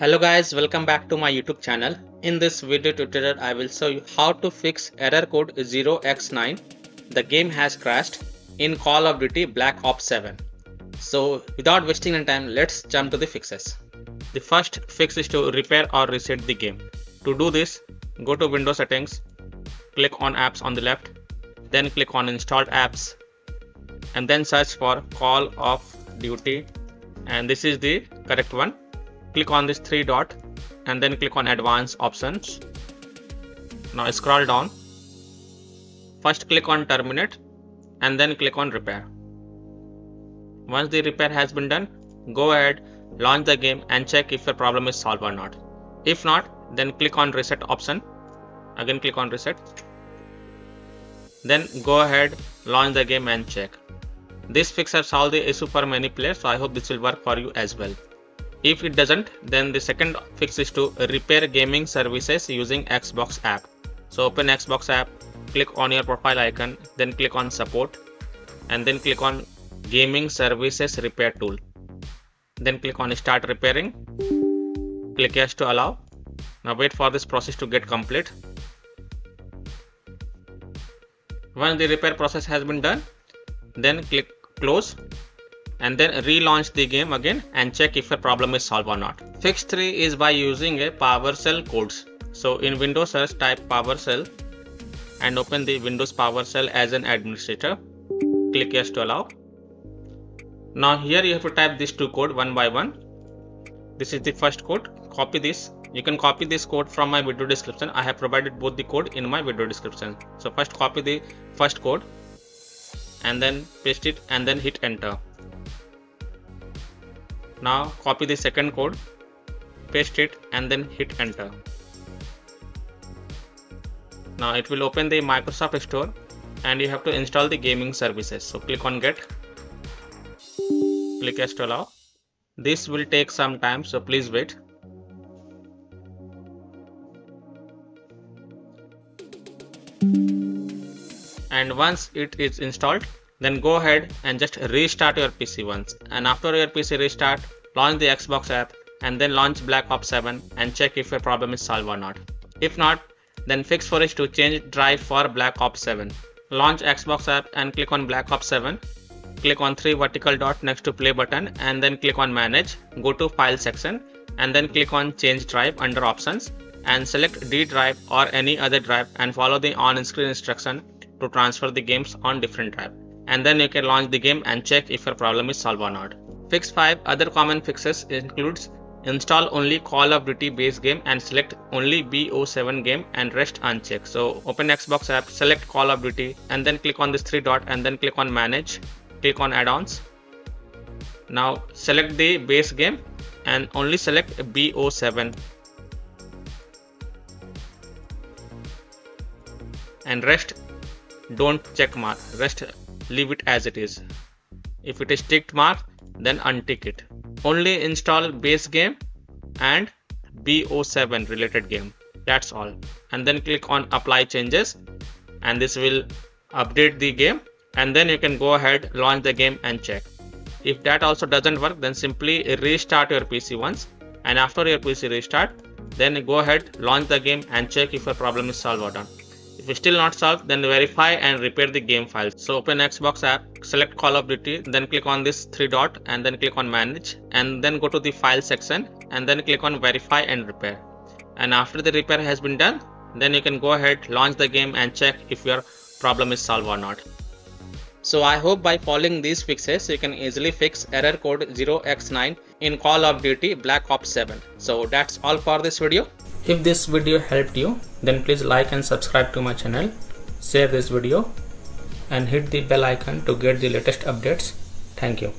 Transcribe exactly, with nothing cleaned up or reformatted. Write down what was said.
Hello guys, welcome back to my YouTube channel. In this video tutorial, I will show you how to fix error code zero x nine. The game has crashed in Call of Duty Black Ops seven. So without wasting any time, let's jump to the fixes. The first fix is to repair or reset the game. To do this, go to Windows settings, click on apps on the left, then click on installed apps and then search for Call of Duty, and this is the correct one. Click on this three dot and then click on advanced options. Now scroll down. First click on terminate and then click on repair. Once the repair has been done, go ahead, launch the game and check if your problem is solved or not. If not, then click on reset option. Again click on reset. Then go ahead, launch the game and check. This fix has solved the issue for many players, so I hope this will work for you as well. If it doesn't, then the second fix is to repair gaming services using Xbox app. So open Xbox app, click on your profile icon, then click on support and then click on gaming services repair tool. Then click on start repairing. Click yes to allow. Now wait for this process to get complete. Once the repair process has been done, then click close. And then relaunch the game again and check if your problem is solved or not. Fix three is by using a PowerShell codes. So in Windows search, type PowerShell and open the Windows PowerShell as an administrator. Click yes to allow. Now here you have to type these two code one by one. This is the first code. Copy this. You can copy this code from my video description. I have provided both the code in my video description. So first copy the first code and then paste it and then hit enter. Now copy the second code, paste it and then hit enter. Now it will open the Microsoft Store and you have to install the gaming services. So click on get, click yes to allow. This will take some time, so please wait. And once it is installed, then go ahead and just restart your P C once, and after your P C restart, launch the Xbox app and then launch Black Ops seven and check if your problem is solved or not. If not, then fix four is to change drive for Black Ops seven. Launch Xbox app and click on Black Ops seven. Click on three vertical dot next to play button and then click on manage. Go to file section and then click on change drive under options and select D drive or any other drive and follow the on-screen instruction to transfer the games on different drive. And then you can launch the game and check if your problem is solved or not. Fix five. Other common fixes includes install only Call of Duty based game and select only B O seven game and rest unchecked. So open Xbox app, select Call of Duty and then click on this three dot and then click on manage, click on add-ons. Now select the base game and only select B O seven and rest don't check mark, rest leave it as it is. If it is ticked mark, then untick it. Only install base game and B O seven related game, that's all. And then click on apply changes and this will update the game and then you can go ahead, launch the game and check. If that also doesn't work, then simply restart your P C once, and after your P C restart, then go ahead, launch the game and check if your problem is solved or not. If still not solved, then verify and repair the game files. So open Xbox app, select Call of Duty, then click on this three dot and then click on manage and then go to the file section and then click on verify and repair. And after the repair has been done, then you can go ahead, launch the game and check if your problem is solved or not. So I hope by following these fixes, you can easily fix error code zero x nine in Call of Duty Black Ops seven. So that's all for this video. If this video helped you, then please like and subscribe to my channel, share this video and hit the bell icon to get the latest updates. Thank you.